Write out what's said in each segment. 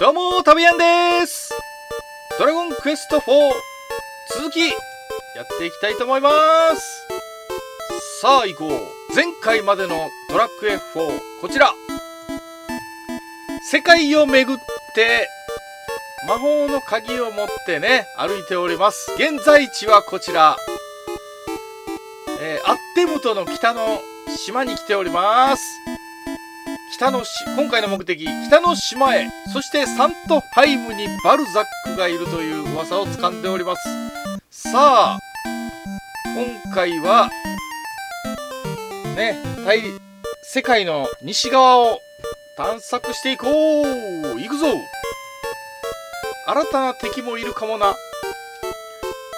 どうもたぶやんです。ドラゴンクエスト4続きやっていきたいと思います。さあ行こう。前回までのドラクエ4、こちら世界を巡って魔法の鍵を持ってね歩いております。現在地はこちら、アッテムトの北の島に来ております。今回の目的、北の島へ、そしてサントファイムにバルザックがいるという噂をつかんでおります。さあ今回はね、世界の西側を探索していこう。行くぞ。新たな敵もいるかもな。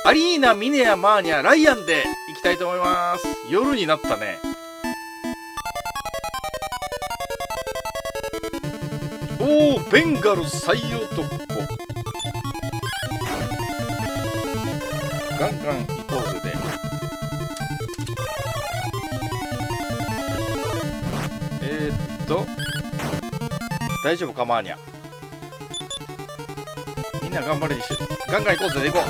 アリーナ、ミネア、マーニャ、ライアンで行きたいと思います。夜になったね。おー、ベンガル最男。ガンガン行こうぜ。で、大丈夫かマーニャ。みんな頑張れにしてる。ガンガン行こうぜ。で、行こ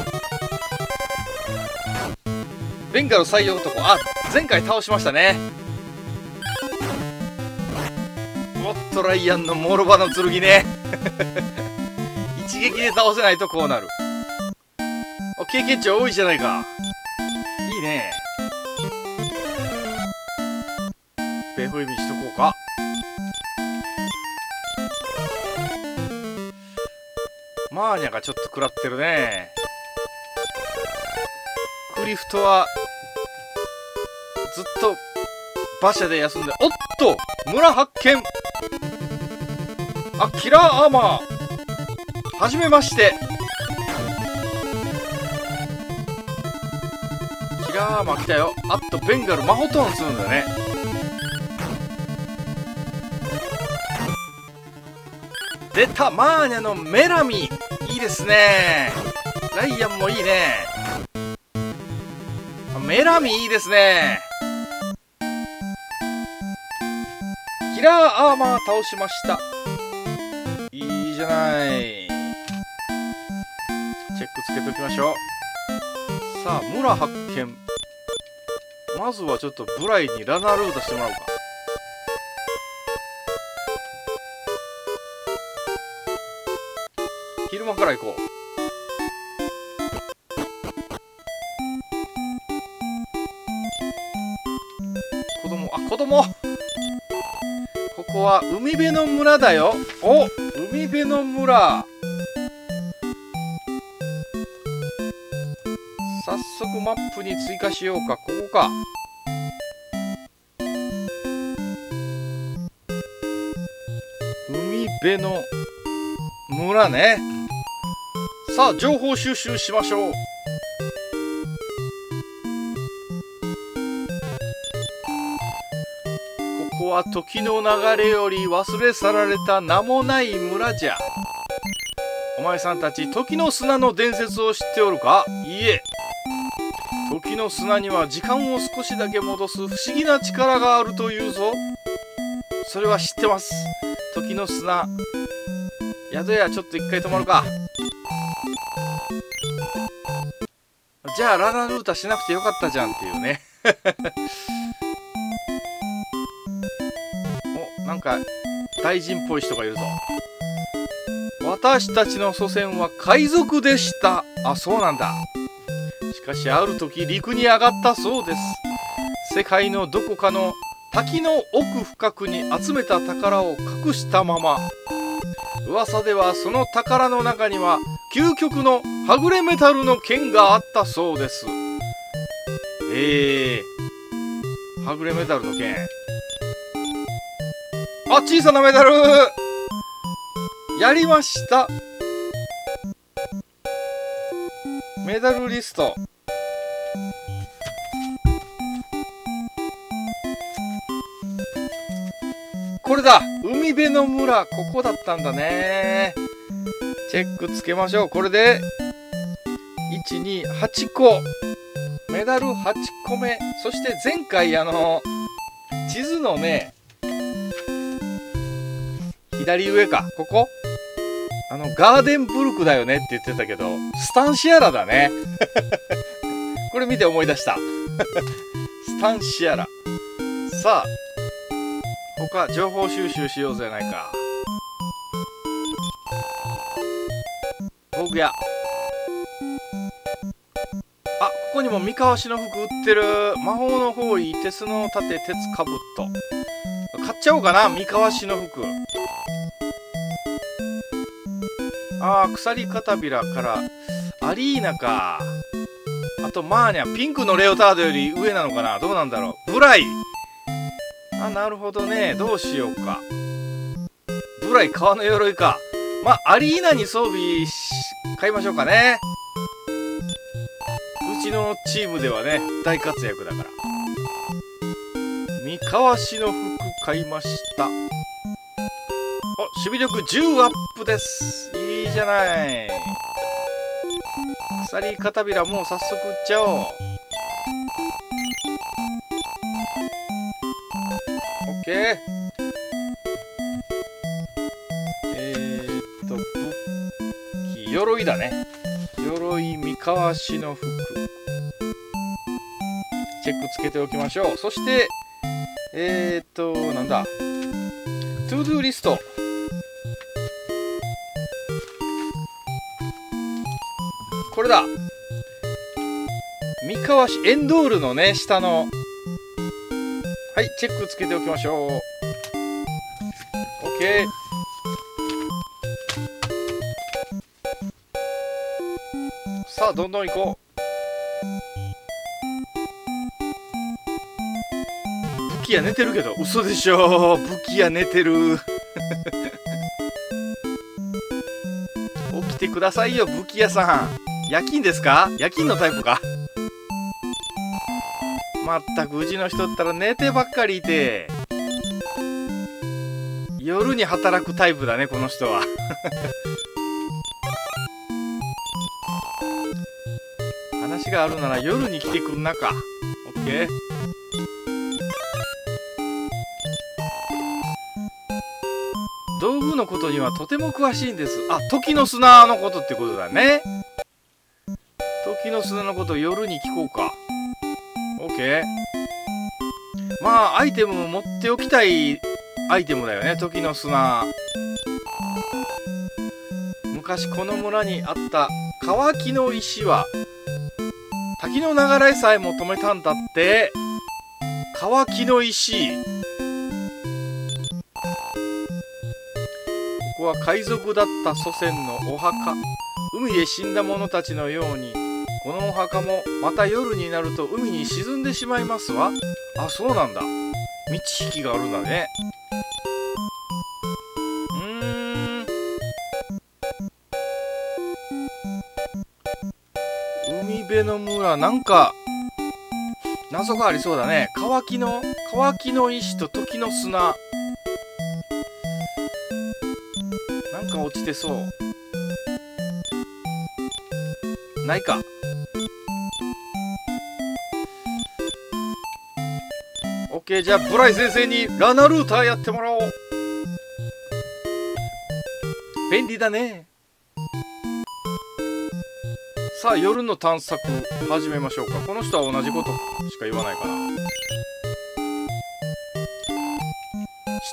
う。ベンガル最男。あ、前回倒しましたね。トライアンのモロバの剣ね一撃で倒せないとこうなる。お、経験値多いじゃないか。いいね。ベホイミしとこうか。マーニャがちょっと食らってるね。クリフトはずっと馬車で休んで。おっと、村発見。あ、キラーアーマー。はじめまして。キラーアーマー来たよ。あっと、ベンガルマホトーンするんだね。出た、マーニャのメラミ。いいですね。ライアンもいいね。メラミいいですね。キラーアーマー倒しました。いいじゃない。チェックつけときましょう。さあ、村発見。まずはちょっとブライにラナルータしてもらおうか。昼間から行こう。子供、あ、子供ここは海辺の村だよ。お、海辺の村。早速マップに追加しようか。ここか。海辺の村ね。さあ情報収集しましょう。ここは時の流れより忘れ去られた名もない村じゃ。お前さんたち時の砂の伝説を知っておるか。いいえ、時の砂には時間を少しだけ戻す不思議な力があるというぞ。それは知ってます。時の砂、宿屋ちょっと一回泊まるか。じゃあラナルータしなくてよかったじゃんっていうねなんか大臣っぽい人がいるぞ。私たちの祖先は海賊でした。あ、そうなんだ。しかしある時陸に上がったそうです。世界のどこかの滝の奥深くに集めた宝を隠したまま、噂ではその宝の中には究極のはぐれメタルの剣があったそうです。はぐれメタルの剣。あ、小さなメダルやりました。メダルリスト。これだ。海辺の村、ここだったんだね。チェックつけましょう。これで128個メダル8個目。そして前回地図のね、左上か、ここガーデンブルクだよねって言ってたけど、スタンシアラだね。これ見て思い出した。スタンシアラ。さあ、他情報収集しようじゃないか。僕や。あ、ここにも三河市の服売ってる。魔法の方位、鉄の盾、鉄かぶっと。買っちゃおうかな、三河市の服。あー、鎖片びらからアリーナか。あとマーニャ、ピンクのレオタードより上なのかな、どうなんだろう。ブライ、あ、なるほどね。どうしようか。ブライ革の鎧か。まあアリーナに装備買いましょうかね。うちのチームではね大活躍だから。三河市の服買いました。守備力10アップです。いいじゃない。鎖片びらもう早速打っちゃおう。オッケー。武器鎧だね。鎧三河市の服チェックつけておきましょう。そしてなんだ、トゥードゥーリスト。これだ。三河市エンドールのね下の、はい、チェックつけておきましょう。 OK。 さあどんどん行こう。武器屋寝てるけど嘘でしょ。武器屋寝てる。起きてくださいよ武器屋さん。夜勤ですか？夜勤のタイプか。まったくうちの人ったら寝てばっかりいて、夜に働くタイプだねこの人は。話があるなら夜に来てくんなか。オッケー。道具のことにはとても詳しいんです。あ、時の砂のことってことだね。時の砂のこと夜に聞こうか。 OK。 まあアイテムも持っておきたいアイテムだよね時の砂。昔この村にあった乾きの石は滝の流れさえも止めたんだって。乾きの石。ここは海賊だった祖先のお墓。海で死んだ者たちのようにこのお墓もまた夜になると海に沈んでしまいますわ。あ、そうなんだ。道引きがあるんだね。海辺の村、なんか謎がありそうだね。乾きの石と時の砂、なんか落ちてそう。ないか。じゃあブライ先生にラナルーターやってもらおう。便利だね。さあ夜の探索始めましょうか。この人は同じことしか言わないかな。知っ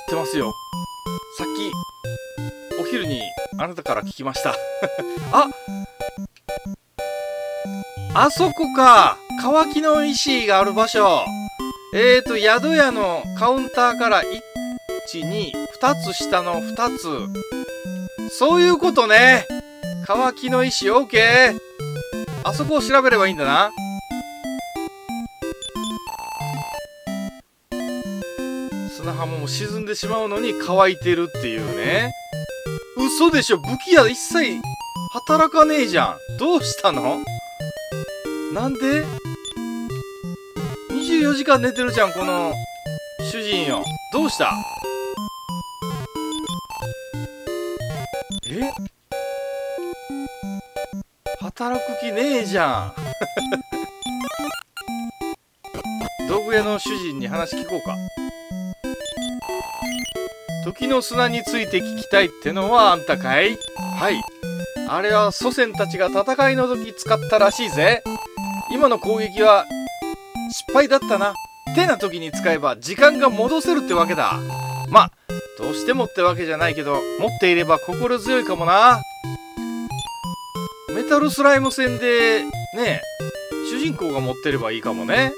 てますよ。さっきお昼にあなたから聞きました。あ、あそこか。乾きの石がある場所。宿屋のカウンターから2つ下の2つ。そういうことね。乾きの石、オーケー。あそこを調べればいいんだな。砂浜も沈んでしまうのに乾いてるっていうね。嘘でしょ。武器屋一切働かねえじゃん。どうしたの？なんで？24時間寝てるじゃんこの主人よ。どうした？え？働く気ねえじゃん。道具屋の主人に話聞こうか。時の砂について聞きたいってのはあんたかい？はい。あれは祖先たちが戦いの時使ったらしいぜ。今の攻撃は失敗だったな。てな時に使えば時間が戻せるってわけだ。まあ、どうしてもってわけじゃないけど、持っていれば心強いかもな。メタルスライム戦で、ねえ、主人公が持ってればいいかもね。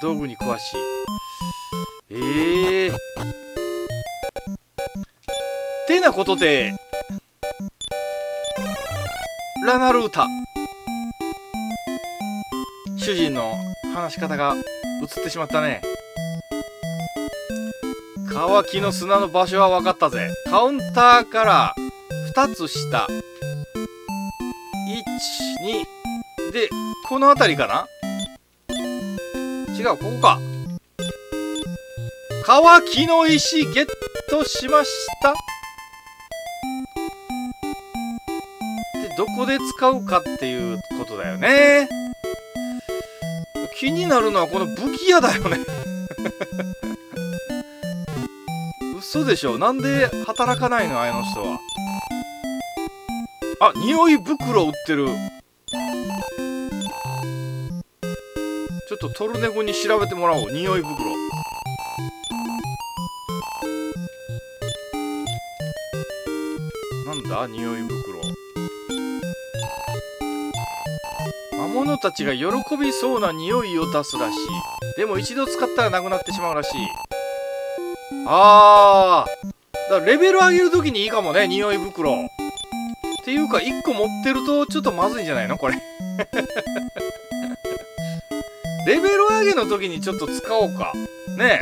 道具に詳しい。てなことで、ラナルータ。主人の話し方が映ってしまったね。乾きの砂の場所は分かったぜ。カウンターから2つ下12でこの辺りかな。違う、ここか。乾きの石ゲットしました。でどこで使うかっていうことだよね。気になるのはこの武器屋だよね嘘でしょ。なんで働かないのあの人は。あ、匂い袋売ってる。ちょっとトルネコに調べてもらおう。匂い袋。なんだ匂い袋。魔物たちが喜びそうな匂いを出すらしい。でも一度使ったらなくなってしまうらしい。あー、だからレベル上げるときにいいかもね、匂い袋。っていうか1個持ってるとちょっとまずいんじゃないのこれレベル上げの時にちょっと使おうかね。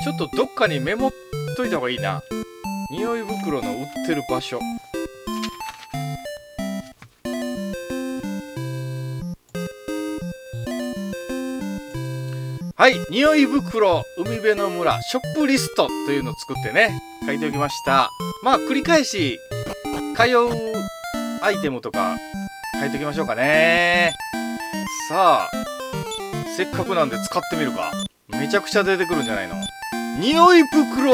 えちょっとどっかにメモっといた方がいいな。匂い袋の売ってる場所。はい、匂い袋、海辺の村、ショップリストというのを作ってね、書いておきました。まあ、繰り返し、通うアイテムとか、書いておきましょうかね。さあ、せっかくなんで使ってみるか。めちゃくちゃ出てくるんじゃないの。匂い袋！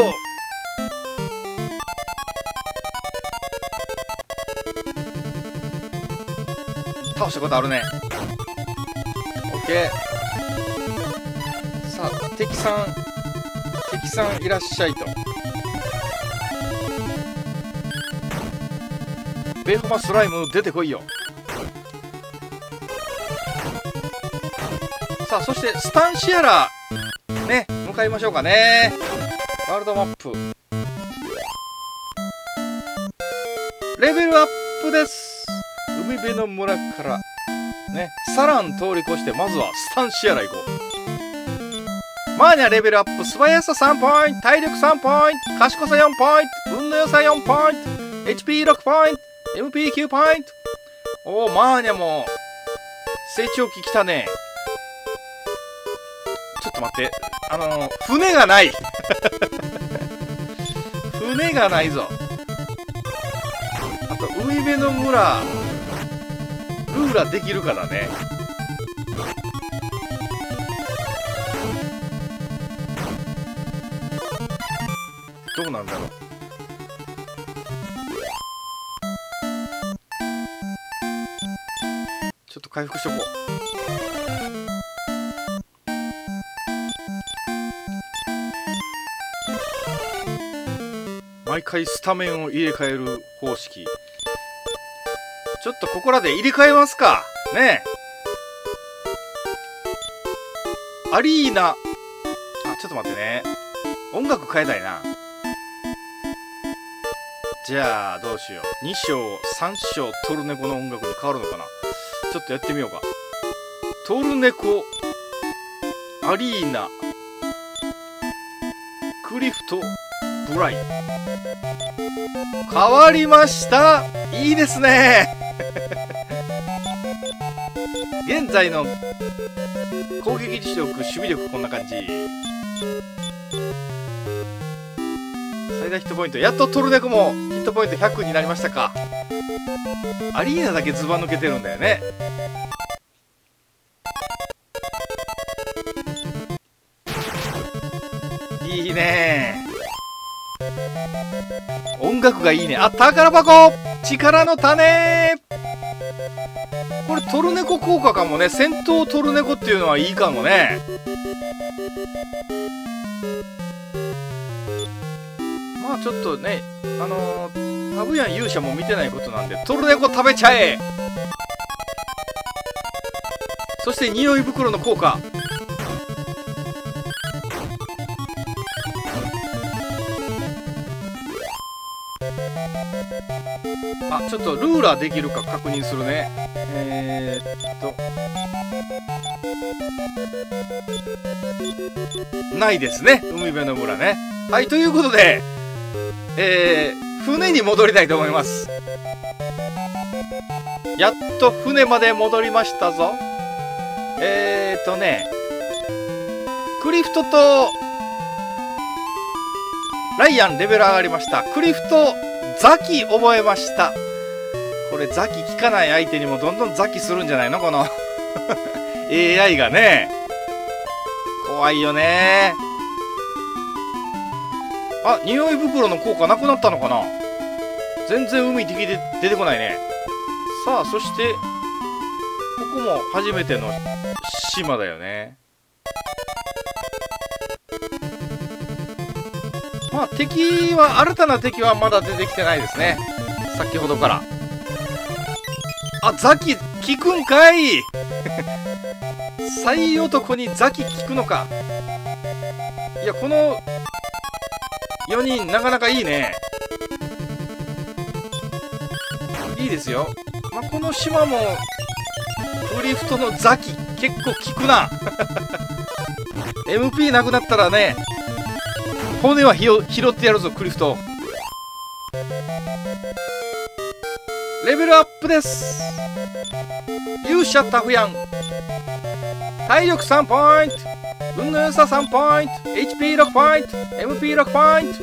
倒したことあるね。オッケー。敵さんいらっしゃいと。ベホマスライム出てこいよ。さあ、そしてスタンシアラね、向かいましょうかね。ワールドマップレベルアップです。海辺の村からね、サラン通り越してまずはスタンシアラ行こう。マーニャレベルアップ、素早さ3ポイント、体力3ポイント、賢さ4ポイント、運の良さ4ポイント、HP6 ポイント、MP9 ポイント。おお、マーニャも成長期来たね。ちょっと待って、船がない船がないぞ。あと、海辺の村、ルーラできるからね。どうなんだろう。ちょっと回復しとこう。毎回スタメンを入れ替える方式。ちょっとここらで入れ替えますかね。えアリーナ、あ、ちょっと待ってね、音楽変えたいな。じゃあどうしよう。2章3章トルネコの音楽に変わるのかな。ちょっとやってみようか。トルネコアリーナクリフトブライ変わりました。いいですね現在の攻撃力守備力こんな感じ。最大ヒットポイント、やっとトルネコもヒットポイント100になりましたか。アリーナだけズバ抜けてるんだよね。いいね。音楽がいいね。あ、宝箱力の種。これトルネコ効果かもね。戦闘トルネコっていうのはいいかもね。まあちょっとね、タブヤン勇者も見てないことなんで、トルネコ食べちゃえ。そして匂い袋の効果。あ、ちょっとルーラーできるか確認するね。ないですね、海辺の村ね。はい、ということで、船に戻りたいと思います。やっと船まで戻りましたぞ。クリフトとライアンレベル上がりました。クリフトザキ覚えました。これザキ効かない相手にもどんどんザキするんじゃないの、このAI がね。怖いよね。あ、匂い袋の効果なくなったのかな。全然海的で出てこないね。さあ、そしてここも初めての島だよね。まあ敵は、新たな敵はまだ出てきてないですね、先ほどから。あ、ザキ効くんかい最男にザキ効くのか。いや、この4人なかなかいいね。いいですよ。まあ、この島もクリフトのザキ結構効くなMP なくなったらね、骨は拾ってやるぞ、クリフト。レベルアップです。勇者タフヤン、体力3ポイント、運の良さ3ポイント、 HP6 ポイント、 MP6 ポイント。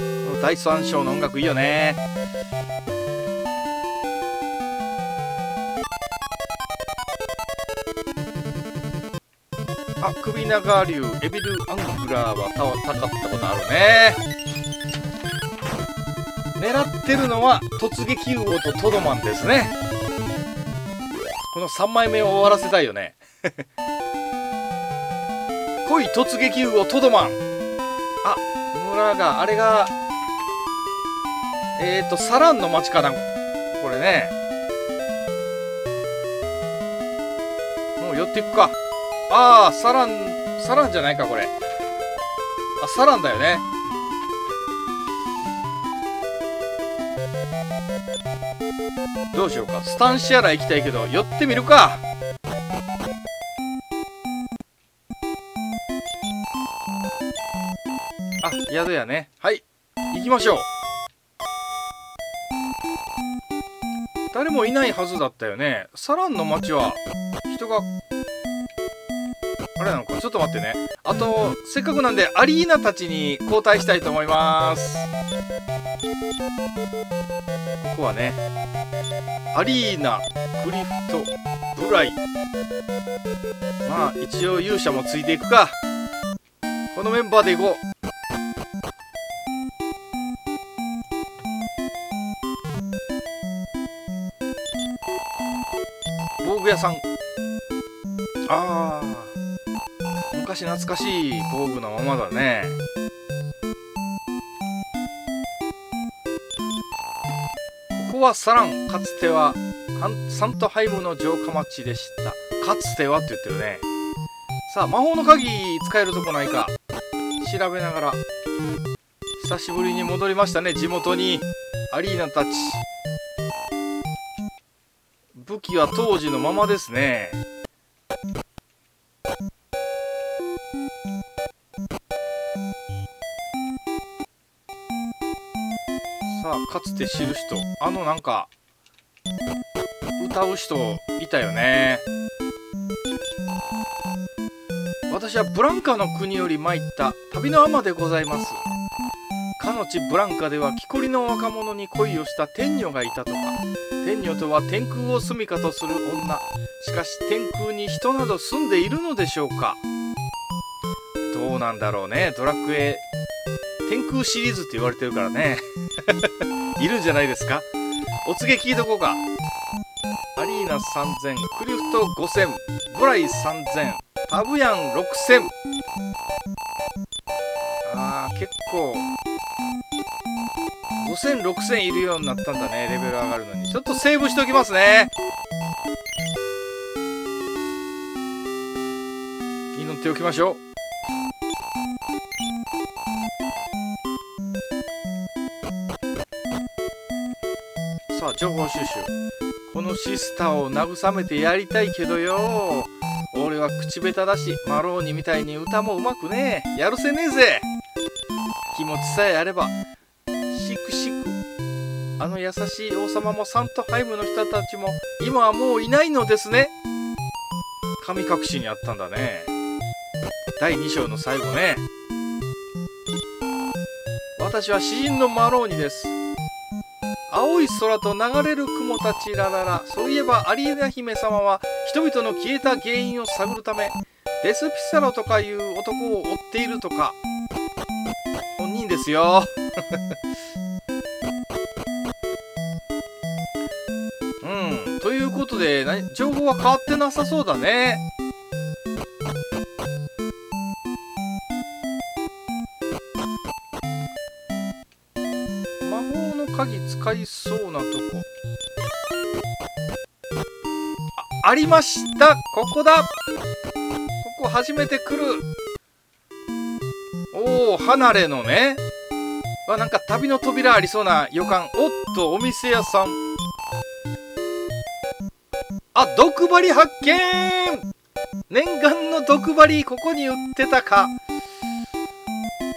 この第3章の音楽いいよね。あ、首長竜エビルアングラーはたかったことあるね。狙ってるのは突撃魚とトドマンですね。この3枚目を終わらせたいよね来い突撃魚トドマン。あ、村があれがサランの町かな、これね。もう寄っていくか。ああ、サランじゃないか、これ。あ、サランだよね。どうしようか。スタンシアラ行きたいけど、寄ってみるか。あ、宿やね。はい、行きましょう。誰もいないはずだったよね。サランの町は人があれなのか。ちょっと待ってね。あと、せっかくなんでアリーナたちに交代したいと思います。ここはね、アリーナ、クリフト、ブライ、まあ一応勇者もついていくか。このメンバーでいこう。防具屋さん、ああ昔懐かしい防具のままだね。ここはサラン、かつてはサントハイムの城下町でした。かつてはって言ってるね。さあ、魔法の鍵使えるとこないか調べながら。久しぶりに戻りましたね、地元に。アリーナたち、武器は当時のままですね。かつて知る人、なんか歌う人いたよね。私はブランカの国より参った旅の尼でございます。かの地ブランカでは木こりの若者に恋をした天女がいたとか、天女とは天空を住処とする女。しかし天空に人など住んでいるのでしょうか。どうなんだろうね。ドラクエ天空シリーズって言われてるからねいるんじゃないですか。お告げ聞いとこうか。アリーナ3000、クリフト5000、ゴライ3000、アブヤン6000。結構5000、6000いるようになったんだね。レベル上がるのにちょっとセーブしておきますね。祈っておきましょう。さあ情報収集。このシスターを慰めてやりたいけどよ、俺は口下手だしマローニみたいに歌もうまくねえ。やるせねえぜ。気持ちさえあればシクシク。あの優しい王様もサントハイムの人たちも今はもういないのですね。神隠しにあったんだね。第2章の最後ね。私は詩人のマローニです。青い空と流れる雲たちららら。そういえばアリーナ姫様は人々の消えた原因を探るためデスピサロとかいう男を追っているとか。本人ですようん、ということで情報は変わってなさそうだね。鍵使いそうなとこ ありました。ここだ。ここ初めて来る。おお、離れのね。わ、なんか旅の扉ありそうな予感。おっと、お店屋さん。あ、毒針発見。念願の毒針、ここに売ってたか。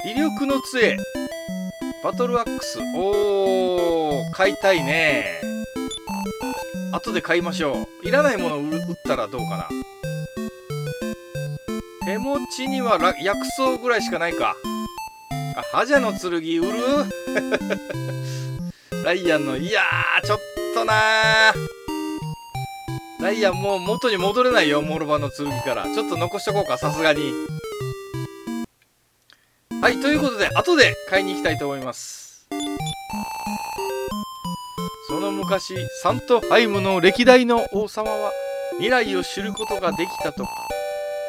威力の杖、バトルアックス。おー、買いたいね。後で買いましょう。いらないものを売ったらどうかな。手持ちには薬草ぐらいしかないか。あ、覇者の剣売るライアンの、いやー、ちょっとなー。ライアンもう元に戻れないよ、モルバの剣から。ちょっと残しとこうか、さすがに。はい、ということで、後で買いに行きたいと思います。その昔、サントハイムの歴代の王様は未来を知ることができたとか。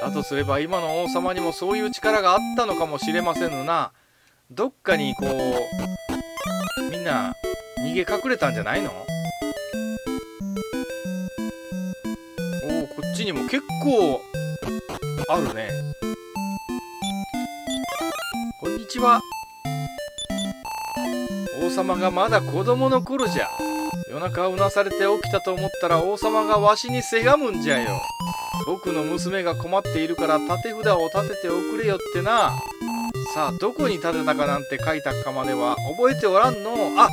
だとすれば、今の王様にもそういう力があったのかもしれませんな。どっかにこう、みんな逃げ隠れたんじゃないの？おお、こっちにも結構あるね。こんにちは。王様がまだ子供の頃じゃ。夜中うなされて起きたと思ったら王様がわしにせがむんじゃよ。僕の娘が困っているから立て札を立てておくれよってな。さあどこに立てたかなんて書いたかまでは覚えておらんの。あ、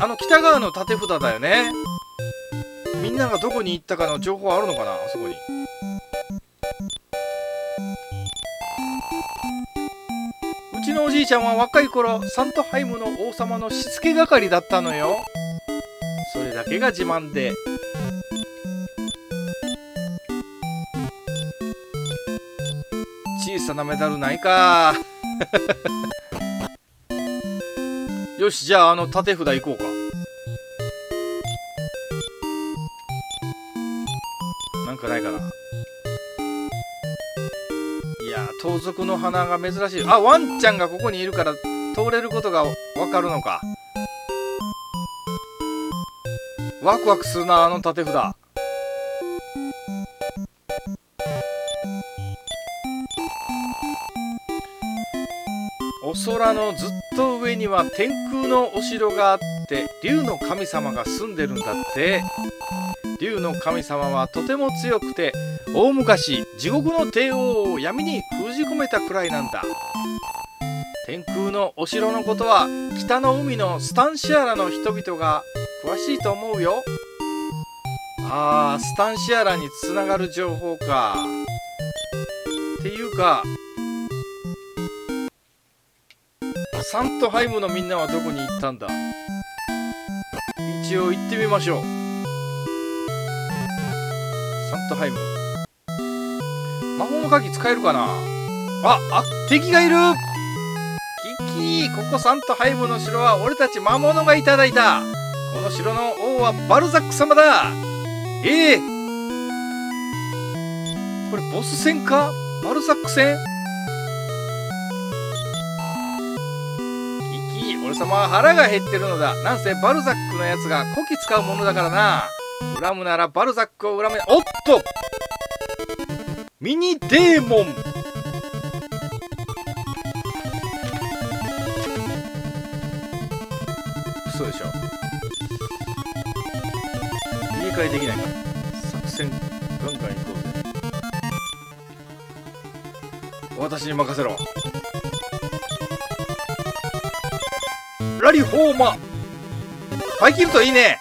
あの北側の立て札だよね。みんながどこに行ったかの情報あるのかな、あそこに。うちのおじいちゃんは若い頃サントハイムの王様のしつけ係だったのよ。それだけが自慢で。小さなメダルないかよし、じゃああの立て札行こうか。なんかないかな。盗賊の花が珍しい。あ、ワンちゃんがここにいるから通れることがわかるのか。ワクワクするな、あの立て札。お空のずっと上には天空のお城があって竜の神様が住んでるんだって。竜の神様はとても強くて大昔地獄の帝王を闇に封じ込めたくらいなんだ。天空のお城のことは北の海のスタンシアラの人々が詳しいと思うよ。あー、スタンシアラにつながる情報か。っていうかサントハイムのみんなはどこに行ったんだ。一応行ってみましょう。ットハイム。魔法の鍵使えるかな。敵がいる。キキ、ここサントハイムの城は俺たち魔物がいただいた。この城の王はバルザック様だ。これボス戦かバルザック戦。キキ、俺様は腹が減ってるのだ。なんせバルザックのやつがこき使うものだからな。恨むならバルザックを恨め。おっと、ミニデーモン。嘘でしょ。言い換えできないから作戦ガンガンいこうぜ。私に任せろ。ラリフォーマバイキルトいいね。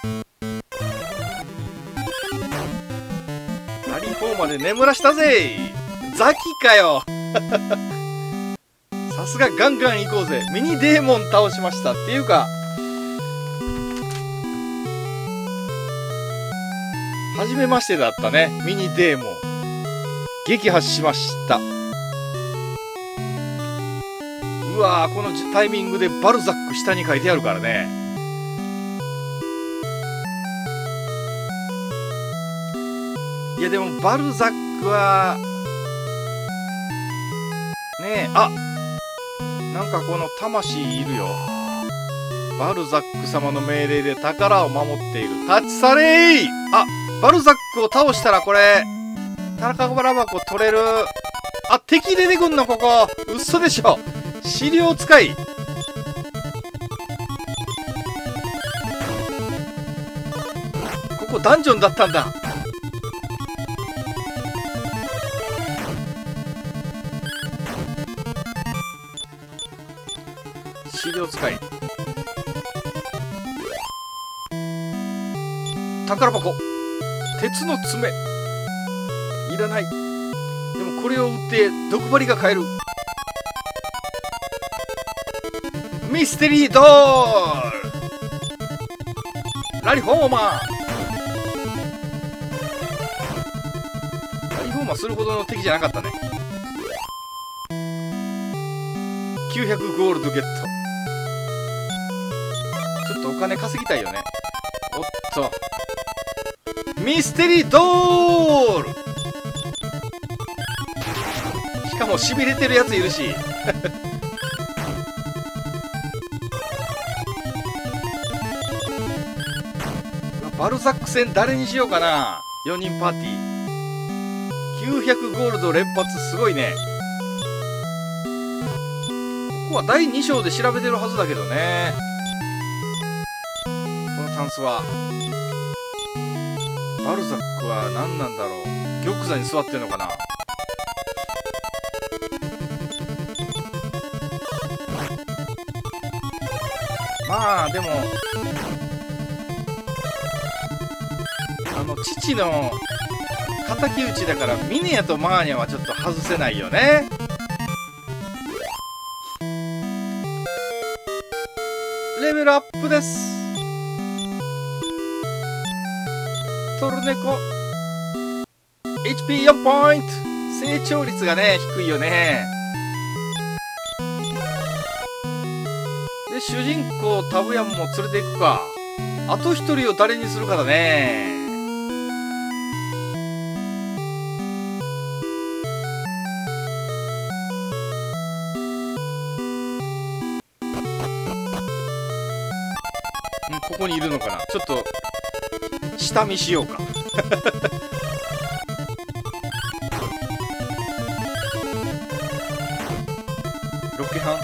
まで眠らしたぜ。ザキかよ。さすがガンガン行こうぜ。ミニデーモン倒しましたっていうか、初めましてだったね。ミニデーモン撃破しました。うわー、このタイミングでバルザック下に書いてあるからね。いやでもバルザックはねえ、なんかこの魂いるよ。バルザック様の命令で宝を守っている。立ち去れー。バルザックを倒したらこれ宝箱取れる。敵出てくんのここ。嘘でしょ。資料使い。ここダンジョンだったんだ。使い宝箱鉄の爪いらない。でもこれを打って毒針が買える。ミステリードール。ラリフォーマー。ラリフォーマーするほどの敵じゃなかったね。900ゴールドゲット。お金稼ぎたいよね。おっと、ミステリードール。しかもしびれてるやついるし。バルザック戦誰にしようかな。4人パーティー900ゴールド連発すごいね。ここは第2章で調べてるはずだけどね。バルザックは何なんだろう。玉座に座ってんのかな。まあでも父の敵討ちだからミネヤとマーニャはちょっと外せないよね。レベルアップです。トルネコ HP4 ポイント。成長率がね低いよね。で主人公タブヤンも連れていくか。あと一人を誰にするかだね。ここにいるのかな。ちょっと下見しようか。ロケハ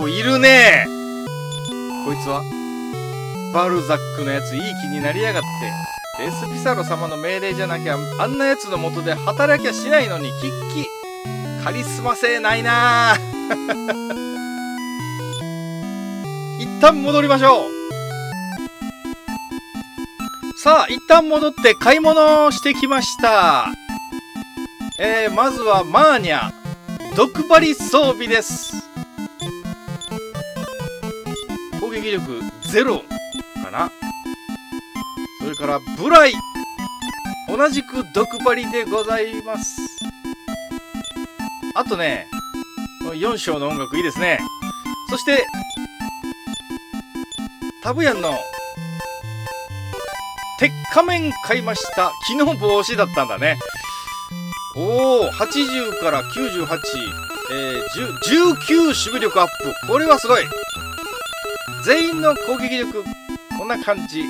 ン。お、いるね。こいつはバルザックのやついい気になりやがって。エスピサロ様の命令じゃなきゃあんなやつのもとで働きゃしないのに。キッキカリスマ性ないな。一旦戻りましょう。さあ一旦戻って買い物をしてきました。まずはマーニャ毒針装備です。攻撃力ゼロかな。それからブライ同じく毒針でございます。あとね4章の音楽いいですね。そしてタブヤンの鉄仮面買いました。昨日帽子だったんだね。おお、80から98、19守備力アップ。これはすごい。全員の攻撃力こんな感じ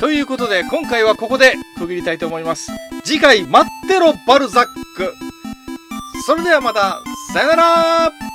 ということで、今回はここで区切りたいと思います。次回待ってろバルザック。それではまた、さよなら。